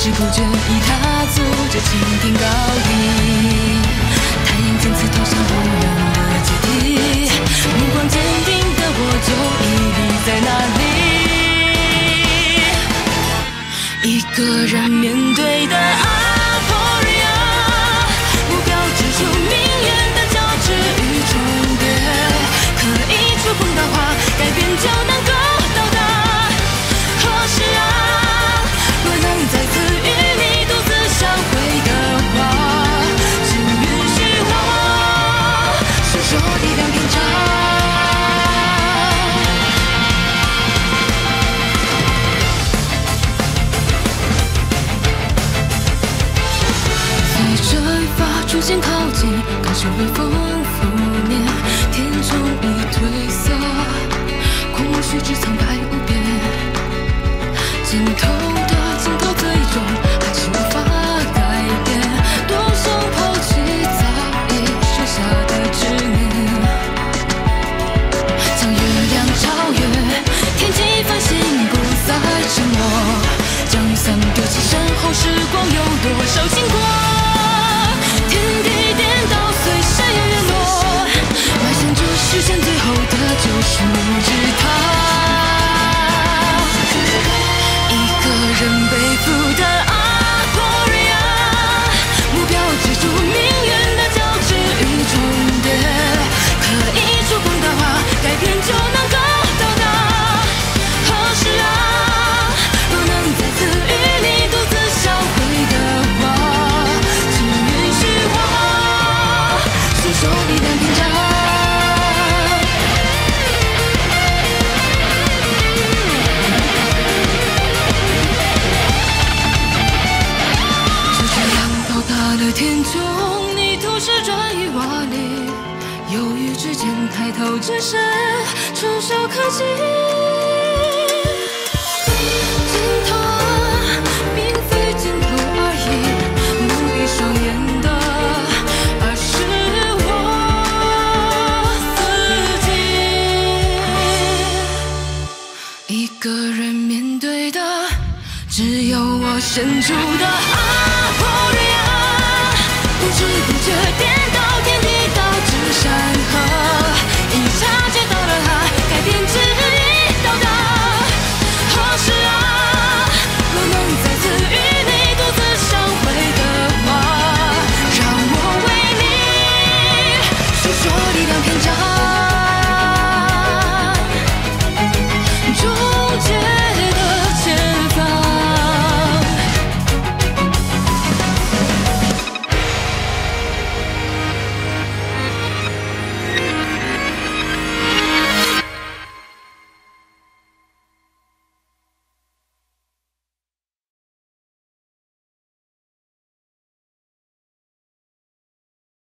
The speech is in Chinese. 知不觉已踏足这青天高地，太阳渐次投向无人的阶梯，目光坚定的我就屹立在那里，一个人面对的阿波瑞亚，目标指出明艳的交织与重叠，可以触碰到花，改变就能够到达，可是啊。 逐渐靠近，感受微风拂面，天穹已褪色，空无虚掷，苍白无边。尽头的尽头，最终还是无法改变。多想抛弃早已许下的执念，将月亮超越，天际繁星不再沉默。将雨伞丢弃身后，时光有多少经过？ 实现最后的就是不知他，一个人背负的阿波瑞亚，目标追逐命运的交织与重叠，可以触碰到花，改变就能够到达。何时啊，若能再次与你独自相会的话，请允许我携手你的篇章。 天穹，泥土是砖与瓦砾，犹豫之间抬头只剩触手可及。尽头啊，并非尽头而已，蒙蔽双眼的，而是我自己。一个人面对的，只有我伸出的阿波瑞亚。 不知不觉颠倒天地。